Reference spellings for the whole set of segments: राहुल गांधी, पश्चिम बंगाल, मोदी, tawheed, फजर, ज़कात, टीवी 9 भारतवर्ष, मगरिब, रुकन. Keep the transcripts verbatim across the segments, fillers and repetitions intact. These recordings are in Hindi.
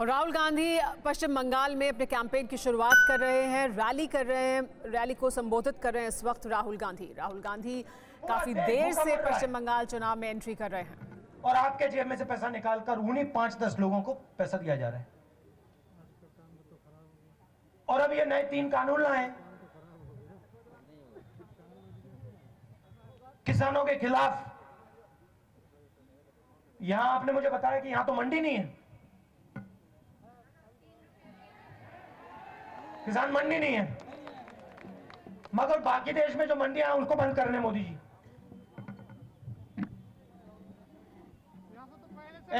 और राहुल गांधी पश्चिम बंगाल में अपने कैंपेन की शुरुआत कर रहे हैं, रैली कर रहे हैं, रैली को संबोधित कर रहे हैं इस वक्त राहुल गांधी। राहुल गांधी काफी देर से पश्चिम बंगाल चुनाव में एंट्री कर रहे हैं और आपके जेब में से पैसा निकालकर उन्हीं पांच दस लोगों को पैसा दिया जा रहा है। और अब ये नए तीन कानून लाए किसानों के खिलाफ। यहां आपने मुझे बताया कि यहां तो मंडी नहीं है, किसान मंडी नहीं है, मगर बाकी देश में जो मंडियां हैं उनको बंद करने मोदी जी।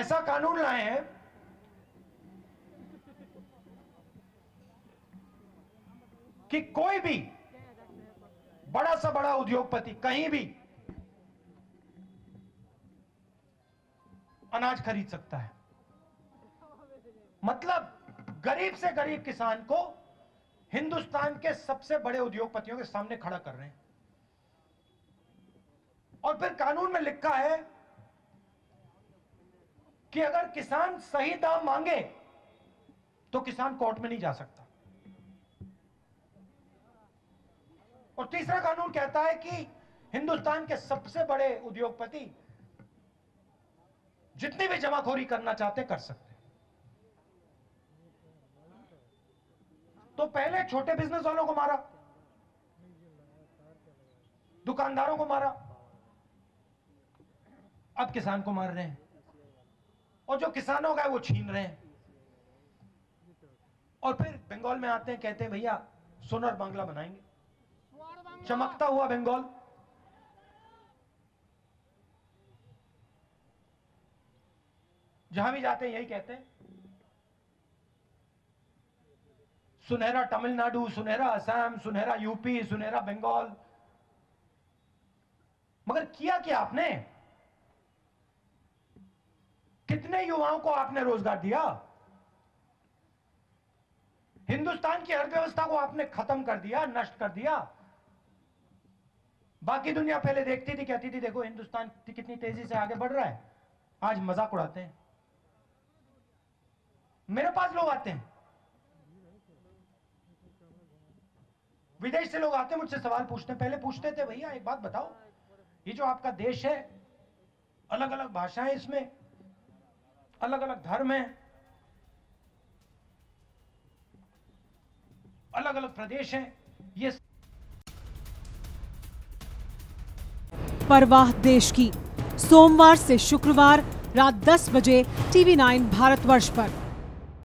ऐसा कानून लाए हैं कि कोई भी बड़ा सा बड़ा उद्योगपति कहीं भी अनाज खरीद सकता है। मतलब गरीब से गरीब किसान को हिंदुस्तान के सबसे बड़े उद्योगपतियों के सामने खड़ा कर रहे हैं। और फिर कानून में लिखा है कि अगर किसान सही दाम मांगे तो किसान कोर्ट में नहीं जा सकता। और तीसरा कानून कहता है कि हिंदुस्तान के सबसे बड़े उद्योगपति जितनी भी जमाखोरी करना चाहते कर सकते। तो पहले छोटे बिजनेस वालों को मारा, दुकानदारों को मारा, अब किसान को मार रहे हैं। और जो किसानों का है वो छीन रहे हैं। और फिर बंगाल में आते हैं, कहते हैं भैया सोनार बांग्ला बनाएंगे, चमकता हुआ बंगाल। जहां भी जाते हैं यही कहते हैं, सुनहरा तमिलनाडु, सुनहरा असम, सुनहरा यूपी, सुनहरा बंगाल। मगर किया क्या आपने? कितने युवाओं को आपने रोजगार दिया? हिंदुस्तान की अर्थव्यवस्था को आपने खत्म कर दिया, नष्ट कर दिया। बाकी दुनिया पहले देखती थी, कहती थी देखो हिंदुस्तान कितनी तेजी से आगे बढ़ रहा है, आज मजाक उड़ाते हैं। मेरे पास लोग आते हैं, विदेश से लोग आते हैं, मुझसे सवाल पूछते हैं। पहले पूछते थे भैया एक बात बताओ, ये जो आपका देश है, अलग अलग भाषाएं इसमें, अलग अलग धर्म है, अलग अलग प्रदेश है, ये परवाह देश की। सोमवार से शुक्रवार रात दस बजे टीवी नौ भारतवर्ष पर।